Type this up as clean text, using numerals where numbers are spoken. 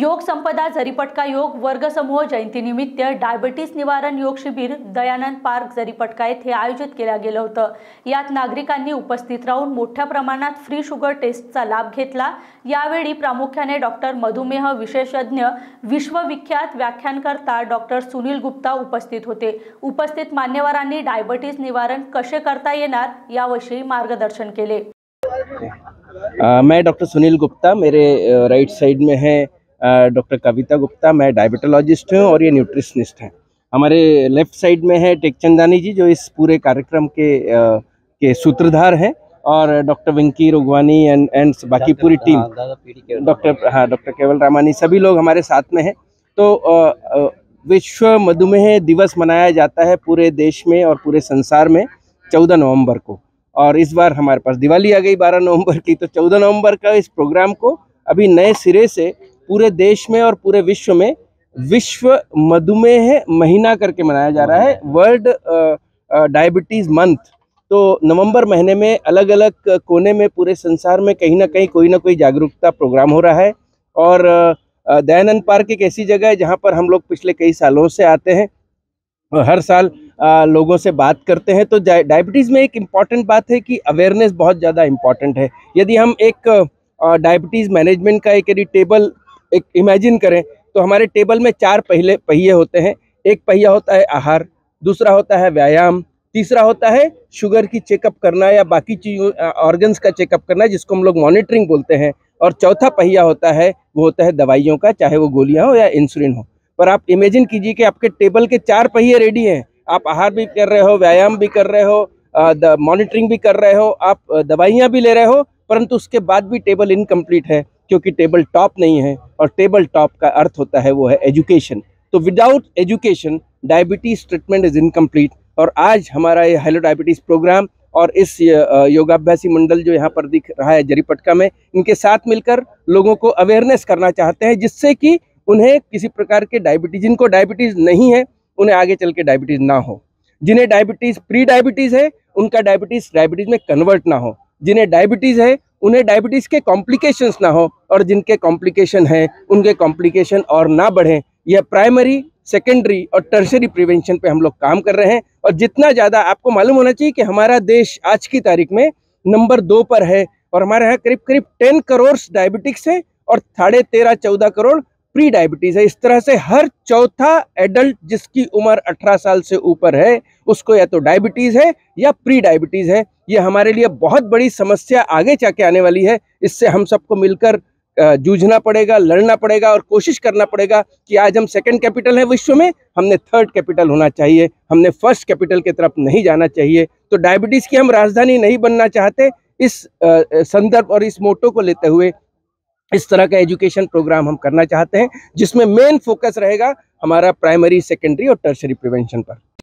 योग संपदा जरीपटका योग वर्ग समूह जयंती निमित्त डायबिटीज निवारण योग शिबिर दयानंद पार्क जरीपटका येथे आयोजित केले गेले होते। यात नागरिकांनी उपस्थित राहून मोठ्या प्रमाणात फ्री शुगर टेस्टचा लाभ घेतला। यावेळी प्रामुख्याने डॉक्टर मधुमेह विशेषज्ञ विश्वविख्यात व्याख्यानकर्ता डॉक्टर सुनील गुप्ता उपस्थित होते। उपस्थित मान्यवरांनी डायबिटीज निवारण कसे करता येणार याविषयी मार्गदर्शन केले। मैं डॉक्टर सुनील गुप्ता, मेरे राइट साइड में है डॉक्टर कविता गुप्ता, मैं डायबिटोलॉजिस्ट हूँ और ये न्यूट्रिशनिस्ट हैं। हमारे लेफ़्ट साइड में है टेकचंदानी जी, जो इस पूरे कार्यक्रम के सूत्रधार हैं, और डॉक्टर विंकी रोगवानी एंड बाकी पूरी टीम, डॉक्टर केवल रामानी, सभी लोग हमारे साथ में हैं। तो विश्व मधुमेह दिवस मनाया जाता है पूरे देश में और पूरे संसार में 14 नवम्बर को, और इस बार हमारे पास दिवाली आ गई 12 नवंबर की, तो 14 नवंबर का इस प्रोग्राम को अभी नए सिरे से पूरे देश में और पूरे विश्व में विश्व मधुमेह महीना करके मनाया जा रहा है, वर्ल्ड डायबिटीज़ मंथ। तो नवंबर महीने में अलग अलग कोने में पूरे संसार में कहीं ना कहीं कोई ना कोई जागरूकता प्रोग्राम हो रहा है। और दयानंद पार्क एक ऐसी जगह है जहाँ पर हम लोग पिछले कई सालों से आते हैं और हर साल लोगों से बात करते हैं। तो डायबिटीज़ में एक इम्पॉर्टेंट बात है कि अवेयरनेस बहुत ज़्यादा इम्पॉर्टेंट है। यदि हम एक डायबिटीज़ मैनेजमेंट का एक यदि टेबल एक इमेजिन करें तो हमारे टेबल में 4 पहले पहिए होते हैं। एक पहिया होता है आहार, दूसरा होता है व्यायाम, तीसरा होता है शुगर की चेकअप करना या बाकी चीज़ों ऑर्गन्स का चेकअप करना जिसको हम लोग मॉनिटरिंग बोलते हैं, और चौथा पहिया होता है वो होता है दवाइयों का, चाहे वो गोलियाँ हो या इंसुलिन हो। पर आप इमेजिन कीजिए कि आपके टेबल के 4 पहिए रेडी हैं, आप आहार भी कर रहे हो, व्यायाम भी कर रहे हो, मॉनिटरिंग भी कर रहे हो, आप दवाइयाँ भी ले रहे हो, परंतु उसके बाद भी टेबल इनकम्प्लीट है क्योंकि टेबल टॉप नहीं है। और टेबल टॉप का अर्थ होता है वो है एजुकेशन। तो without education diabetes treatment is incomplete. और आज हमारा ये हेलो डायबिटीज़ प्रोग्राम और इस योगाभ्यासी मंडल जो यहाँ पर दिख रहा है जरीपटका में, इनके साथ मिलकर लोगों को अवेयरनेस करना चाहते हैं जिससे कि उन्हें किसी प्रकार के डायबिटीज़, जिनको डायबिटीज़ नहीं है उन्हें आगे चल के डायबिटीज़ ना हो, जिन्हें डायबिटीज़ प्री डायबिटीज़ है उनका डायबिटीज़ में कन्वर्ट ना हो, जिन्हें डायबिटीज़ है उन्हें डायबिटीज़ के कॉम्प्लिकेशंस ना हो, और जिनके कॉम्प्लिकेशन हैं उनके कॉम्प्लिकेशन और ना बढ़ें। यह प्राइमरी, सेकेंडरी और टर्शरी प्रिवेंशन पे हम लोग काम कर रहे हैं। और जितना ज़्यादा आपको मालूम होना चाहिए कि हमारा देश आज की तारीख में नंबर 2 पर है, और हमारे यहाँ करीब 10 करोड़ डायबिटिक्स हैं और 13.5-14 करोड़ प्री डायबिटीज़ है। इस तरह से हर 4था एडल्ट जिसकी उम्र 18 साल से ऊपर है उसको या तो डायबिटीज़ है या प्री डायबिटीज़ है। ये हमारे लिए बहुत बड़ी समस्या आगे जाके आने वाली है। इससे हम सबको मिलकर जूझना पड़ेगा, लड़ना पड़ेगा और कोशिश करना पड़ेगा कि आज हम सेकंड कैपिटल हैं विश्व में, हमने थर्ड कैपिटल होना चाहिए, हमने फर्स्ट कैपिटल की तरफ नहीं जाना चाहिए। तो डायबिटीज़ की हम राजधानी नहीं बनना चाहते। इस संदर्भ और इस मोटो को लेते हुए इस तरह का एजुकेशन प्रोग्राम हम करना चाहते हैं जिसमें मेन फोकस रहेगा हमारा प्राइमरी, सेकेंडरी और टर्शरी प्रिवेंशन पर।